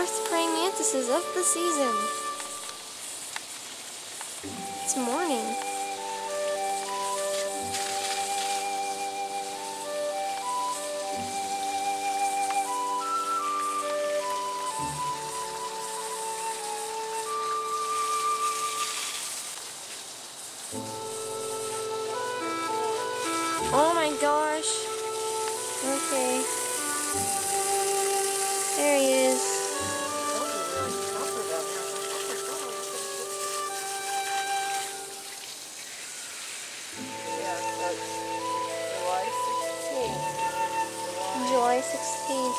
first praying mantises of the season. It's morning. Oh my gosh. Okay. There he is. Yeah, that's July 16th. July 16th.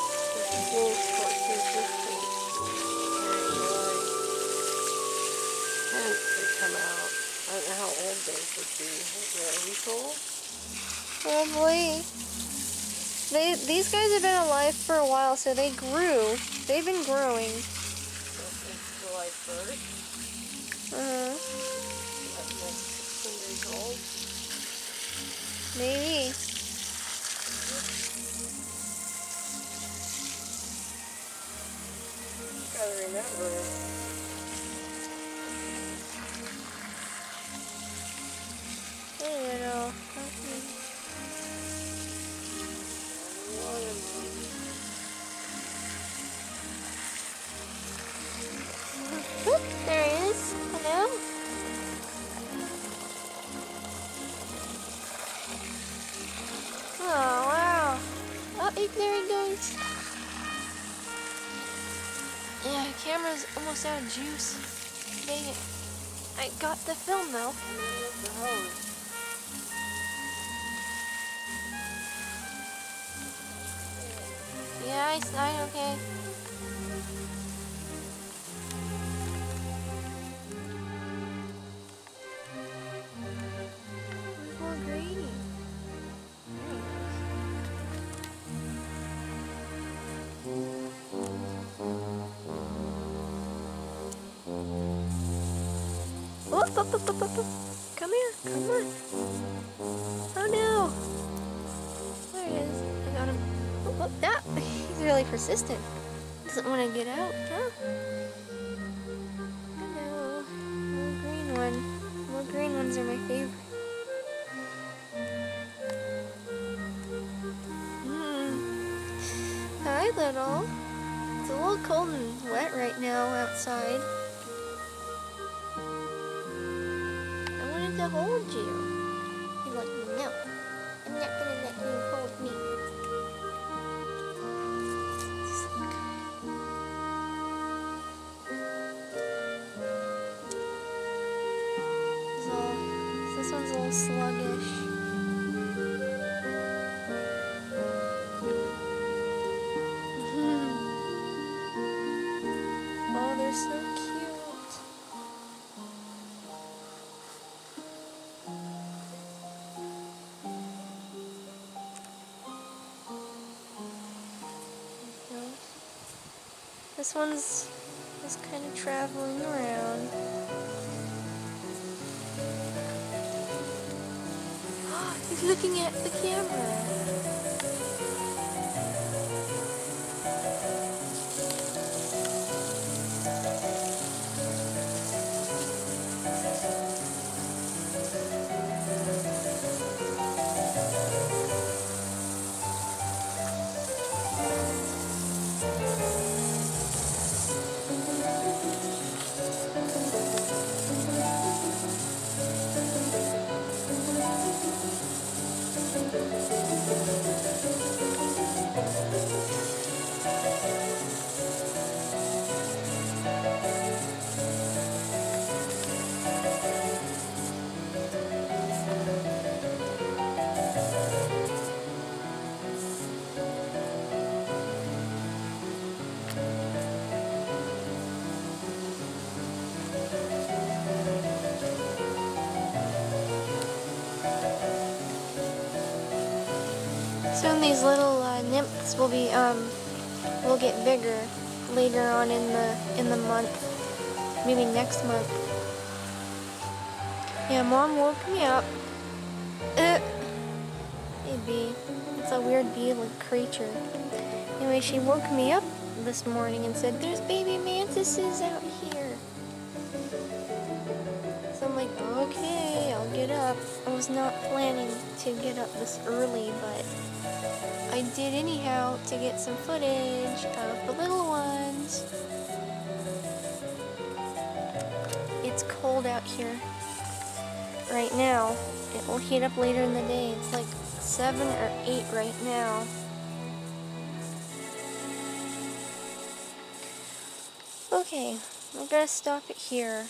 They come out. I don't know how old those would be. They're a week old? Probably. These guys have been alive for a while, so they grew. They've been growing. So it's July 1st? Uh-huh. That's like 16 years old? Maybe. You gotta remember. Hey, little. There he is. Hello. Oh, wow. Oh, there he goes. Yeah, the camera's almost out of juice. Dang it. I got the film, though. Yeah, I slide okay. Come here, come on. Oh no. There he is. I got him. Oh, that. He's really persistent. Doesn't want to get out, huh? I know. Little green one. Little green ones are my favorite. Hi, little. It's a little cold and wet right now outside. To hold you. You're like, no, I'm not gonna let you hold me. Just look. This one's a little sluggish. Oh, they're so cute. This one's just kind of traveling around. Oh, he's looking at the camera. Soon these little nymphs will get bigger later on in the month, maybe next month. Yeah, Mom woke me up. tiny bee. It's a weird bee-like creature. Anyway, she woke me up this morning and said, "There's baby mantises out here." So I'm like, okay, I'll get up. I was not planning to get up this early, but I did anyhow to get some footage of the little ones. It's cold out here right now. It will heat up later in the day. It's like 7 or 8 right now. Okay, I gotta stop it here.